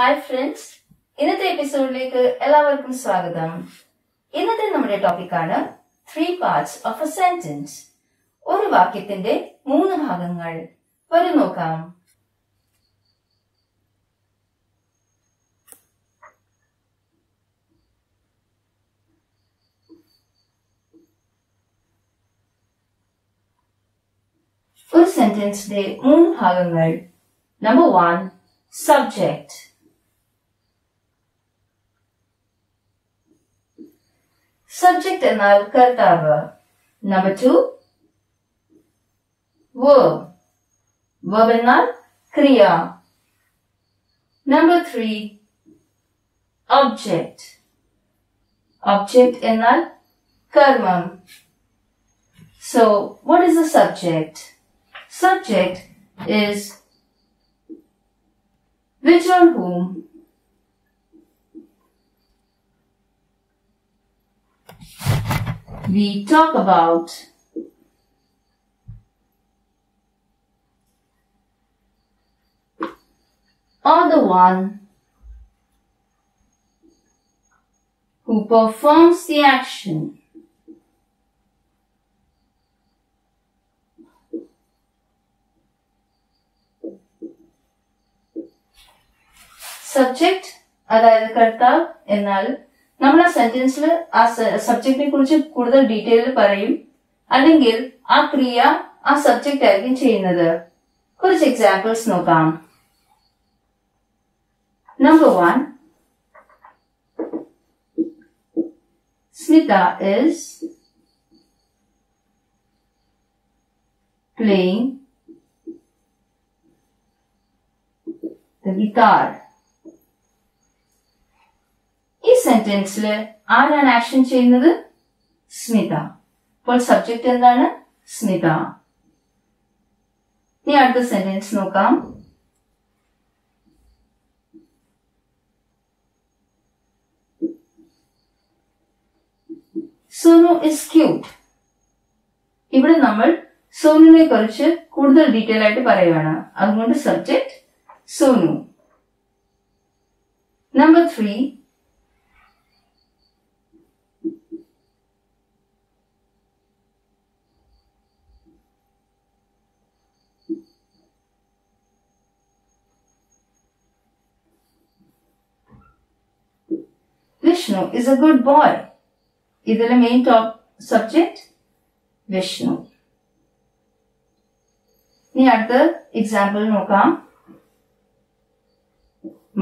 Hi friends, ഇന്നത്തെ എപ്പിസോഡിലേക്ക് എല്ലാവർക്കും സ്വാഗതം. ഇന്നത്തെ നമ്മുടെ ടോപ്പിക്കാണ് 3 parts of a sentence. ഒരു വാക്യത്തിന്റെ മൂന്ന് ഭാഗങ്ങൾ. വരും നോക്കാം. ഒരു സെന്റൻസിന്റെ മൂന്ന് ഭാഗങ്ങൾ. Number 1, subject. Subject എന്നാൽ കർത്താവ്. Number 2, verb. Verb എന്നാൽ ക്രിയ. Number 3, object. Object എന്നാൽ കർമ്മം. So, what is the subject? Subject is which or whom. We talk about. Or the one who performs the action. Subject adayathu kartav ennal നമ്മൾ ആ സെന്റൻസിൽ ആ സബ്ജക്റ്റിനെ കുറിച്ച് കൂടുതൽ ഡീറ്റെയിൽ പറയും, അല്ലെങ്കിൽ ആ ക്രിയ ആ സബ്ജക്റ്റ് ആയിരിക്കും ചെയ്യുന്നത്. കുറച്ച് എക്സാമ്പിൾസ് നോക്കാം. Number 1, Smitha is playing the guitar. സെന്റൻസിൽ ആരാണ് ആക്ഷൻ ചെയ്യുന്നത്? സ്മിത. അപ്പോൾ സബ്ജക്റ്റ് എന്താണ്? സ്മിത. ഇനി അടുത്ത സെന്റൻസ് നോക്കാം. Sonu is cute. ഇവിടെ നമ്മൾ സോനുവിനെ കുറിച്ച് കൂടുതൽ ഡീറ്റെയിൽ ആയിട്ട് പറയുകയാണ്, അതുകൊണ്ട് subject Sonu. Number 3, Vishnu is a good boy. Idhila main top subject Vishnu. Ni adutha example nokam.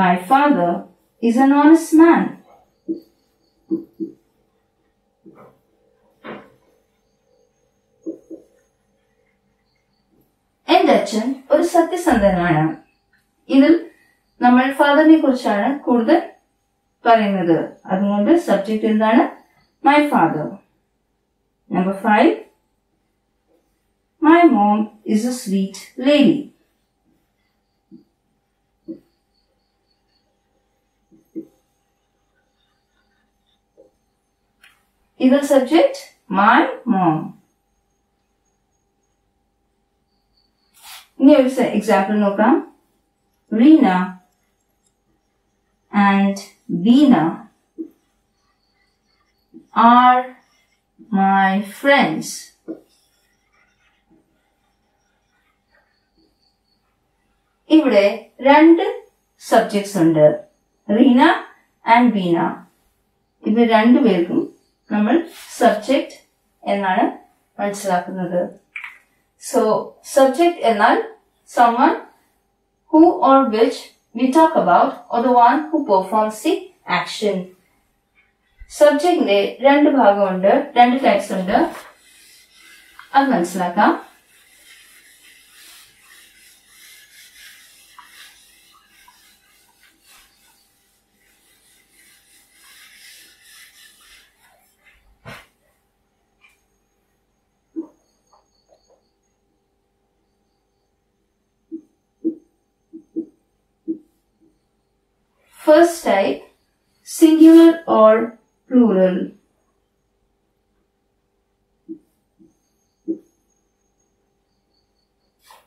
My father is an honest man. Ende achan oru satyasandhanana. Idil nammal father ne kurichana kudal പറയുന്നത്, അതുകൊണ്ട് subject എന്താണ്? My father. Number 5, my mom is a sweet lady. ഇത് subject my mom. ഇനി ഒരു example നോക്കാം. Reena and Veena are my friends. ഇവിടെ രണ്ട് subjects ഉണ്ട്, റീന ആൻഡ് വീന. ഇവർ രണ്ടുപേർക്കും നമ്മൾ സബ്ജക്റ്റ് എന്നാണ് മനസ്സിലാക്കുന്നത്. സോ സബ്ജക്റ്റ് എന്നാൽ someone who or which we talk about, or the one who performs the action. Subject ne rendu bhagam undu, rendu types undu, adu manasilakkam. First type, singular or plural.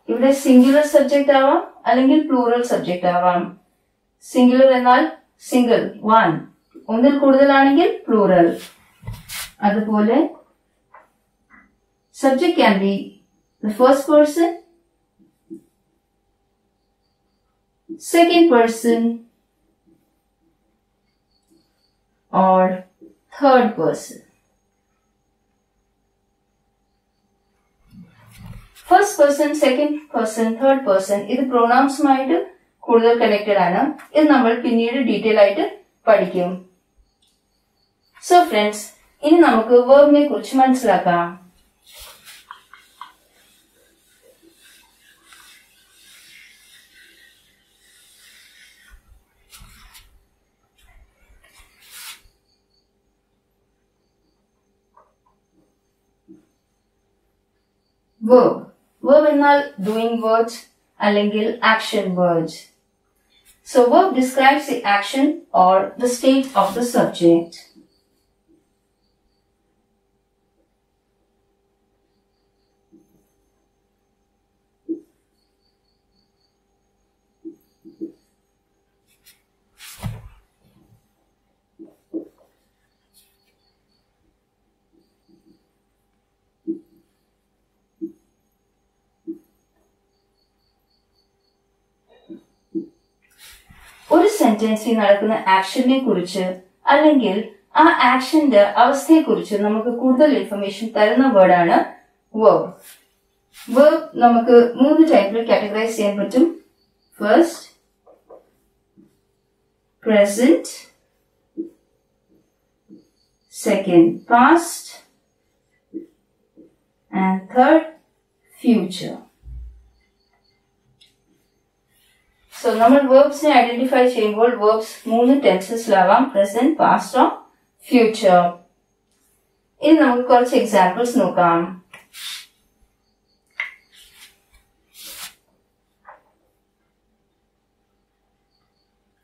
If it is singular subject avam, alengil plural subject avam. Singular എന്നാൽ single, one. ഒന്നിൽ കൂടുതലാണെങ്കിൽ plural. അതുപോലെ subject can be the first person, second person, or third person. First person, second person, third person. This is pronouns connected. This number will detail later. So friends, in namakku verb ne kurichu manasilakka. Verb. Verb is doing words and action words. So verb describes the action or the state of the subject. Sentence in action ne kurichu, allengil, action de avasthe kurichu, namakku kudal information tarana word ana verb. Verb namakku moonu type la categorize cheyan pattum. First, present, second, past, and third, future. So, normal verbs ne identify changeable verbs moonu tenses lavam, present, past or future. In namakku korchu examples nokam.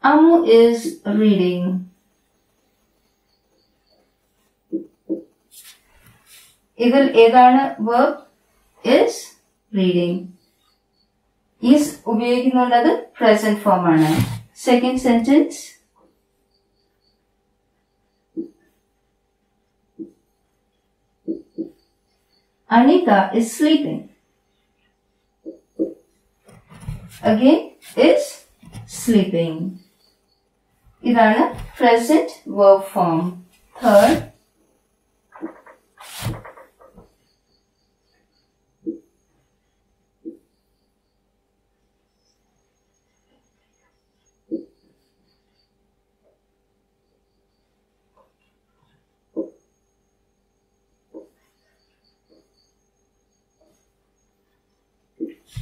Amu is reading. Idil edana verb is reading. Is ubhayikunnadathu present form aanu. Second sentence. Anita is sleeping. Again is sleeping. Idana present verb form. Third.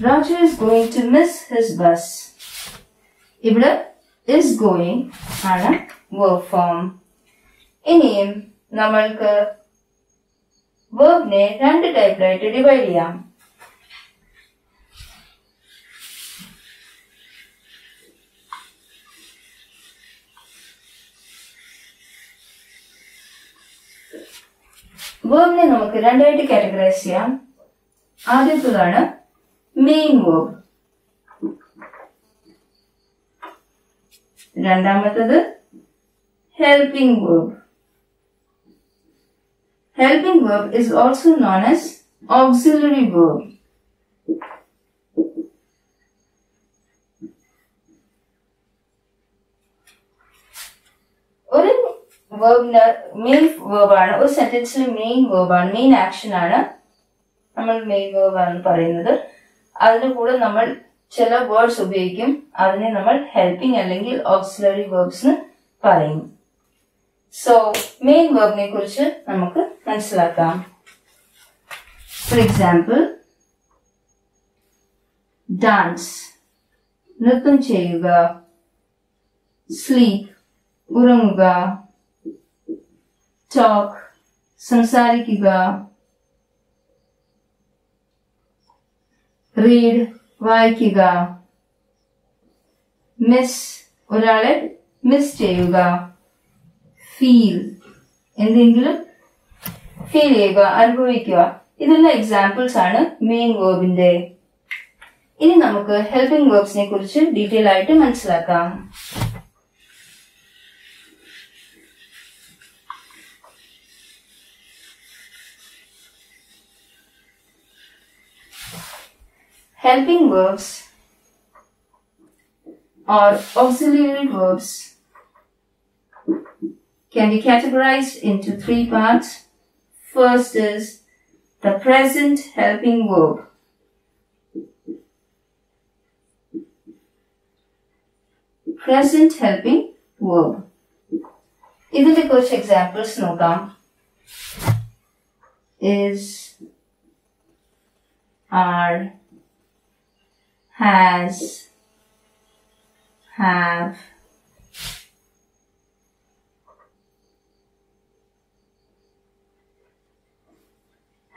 Raju is going to miss his bus. Ibda is going ana verb form. Inim namalka verb ne rendu type laite divide cheyam. Verb ne namakku rendayitte categorize cheyam. Aaduthana main verb. Randamatadu helping verb. Helping verb is also known as auxiliary verb. One verb main verb ana, one sentence main verb ana, main action ana. Namal main verb ana parayunnathu. That's why we have words that we have helping and auxiliary verbs. So, main verb is the for example, dance, nirtham cheyuga, sleep, uranguga, talk, samsarikiga, read, vaikiga, miss, orale, miss cheyuga, feel, in the English, feel ega, anubhavikiga. Idella examples are main verb in there. Ini namakku helping verbs ne kurichu detail item manasilakka. helping verbs or auxiliary verbs can be categorized into three parts. First is the present helping verb. Present helping verb. इधर कुछ examples नोटा is, are, has, have,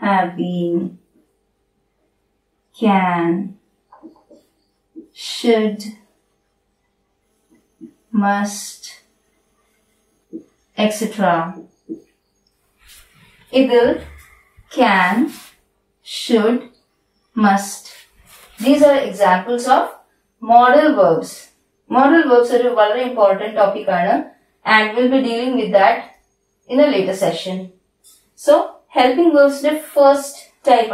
have been, can, should, must, etc. Either can, should, must. These are examples of modal verbs. Modal verbs are a very important topic and we'll be dealing with that in a later session. So, helping verbs the first type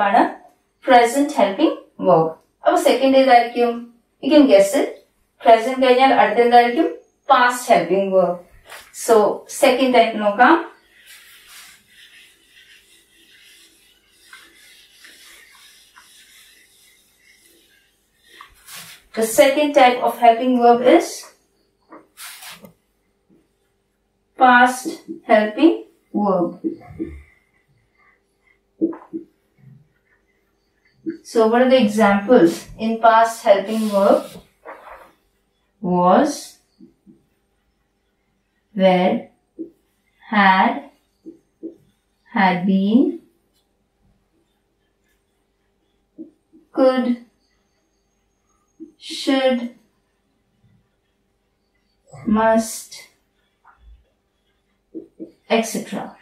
present helping verb. Now, second is you can guess it. Present is past helping verb. So, second type noka the second type of helping verb is past helping verb. So, what are the examples in past helping verb? Was, were, had been, could, should, must, etc.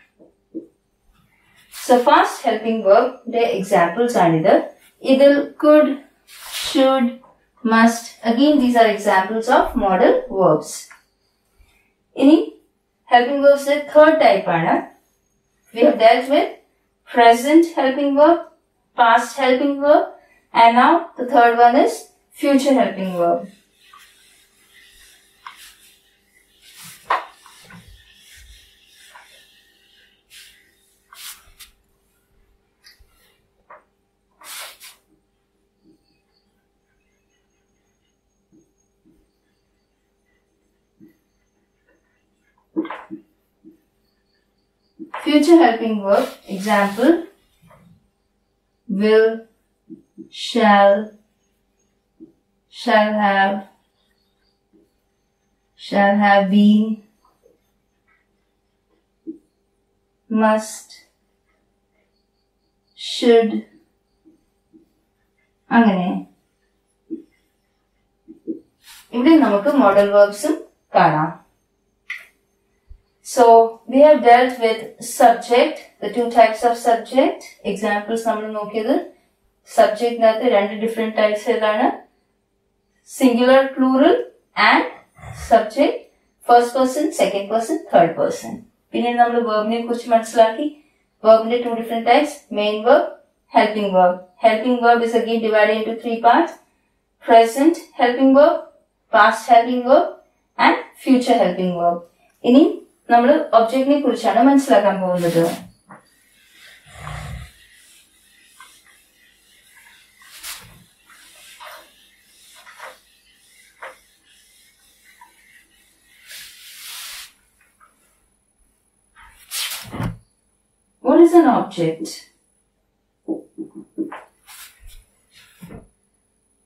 So past helping verb, their examples are either could, should, must. Again, these are examples of modal verbs. In helping verbs, the third type we have dealt with present helping verb, past helping verb, and now the third one is future helping verb. Future helping verb, example, will, shall have been, must, should, angane. Even namakku modal verbs kaana. So, we have dealt with subject, the two types of subject. Examples, subject are different types, singular, plural, and subject, first person, second person, third person. Verb ne two different types, main verb, helping verb. Helping verb is again divided into three parts, present helping verb, past helping verb, and future helping verb. Ini nammal object ne kurichana mansilakkan povunnathu. What is an object?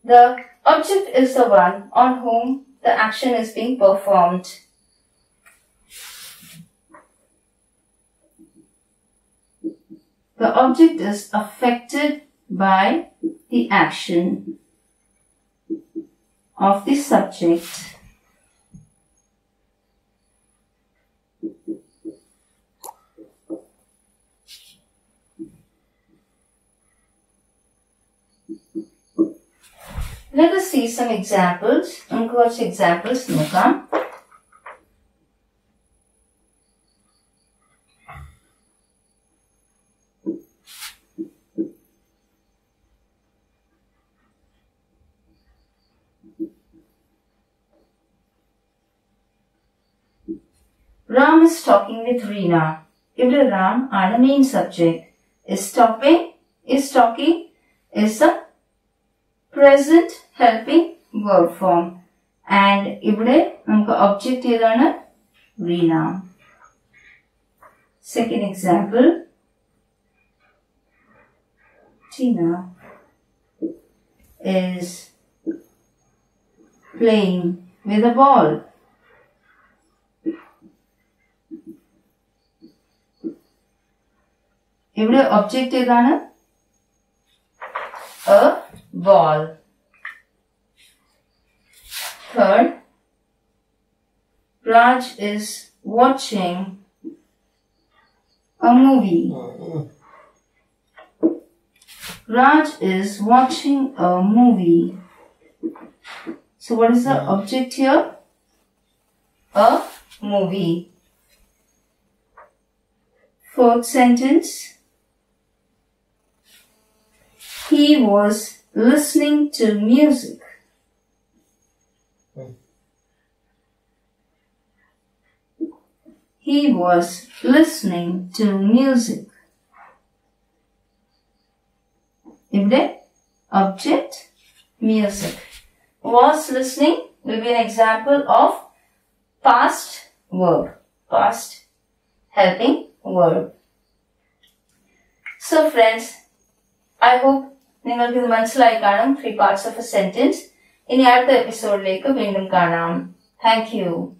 The object is the one on whom the action is being performed. The object is affected by the action of the subject. Let us see some examples. Ram is talking with Reena. Here Ram are the main subject. Is talking is the present helping verb form. And here the object is Reena. Second example, Tina is playing with a ball. Every object is a ball. Third, Raj is watching a movie. Raj is watching a movie. So what is the object here? A movie. Fourth sentence. He was listening to music. He was listening to music. If the object music. Was listening will be an example of past verb. Past helping verb. So friends, I hope you will be manslai 3 parts of a sentence. In the episode, Thank you.